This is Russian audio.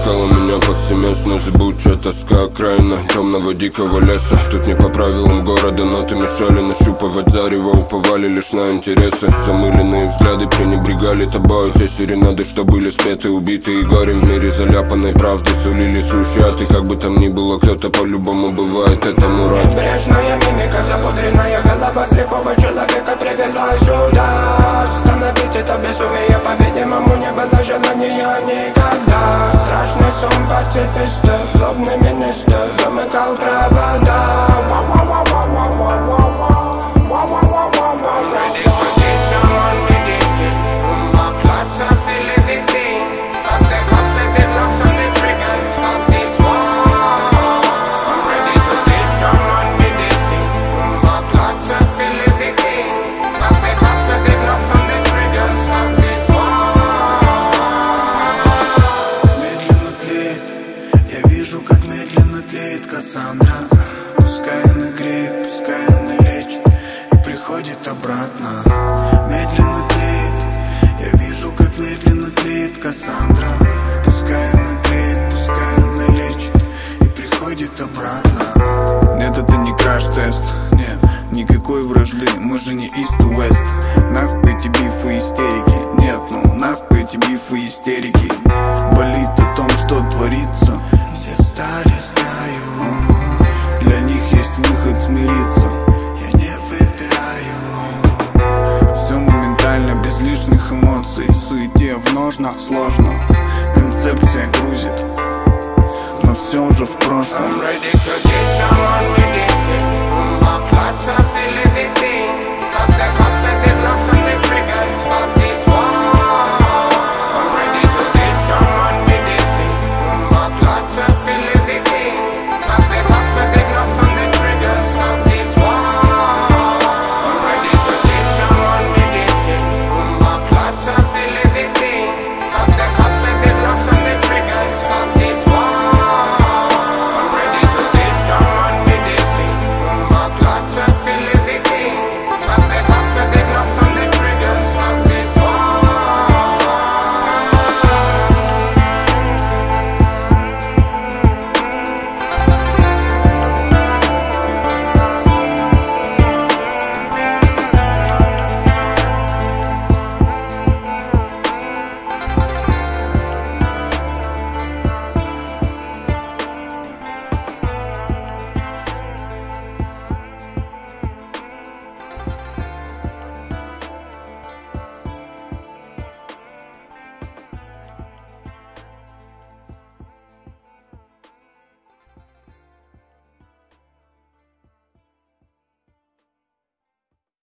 искала меня повсеместно, зыбучая тоска окраина темного дикого леса. Тут не по правилам города, но ты мешали нащупывать зарево, уповали лишь на интересы. Замыленные взгляды пренебрегали тобой, те серенады, что были спеты, убиты и горем в мире заляпанной правды сулили сущий ад. И как бы там ни было, кто-то по-любому бывает этому рад. Небрежная мимика, запудренная голова слепого человека привела сюда. Остановить это безумие, по-видимому, не было желания никогда. Страшный сон пацифиста, злобный министр замыкал провода. Сложно, концепция грузит, но все уже в прошлом.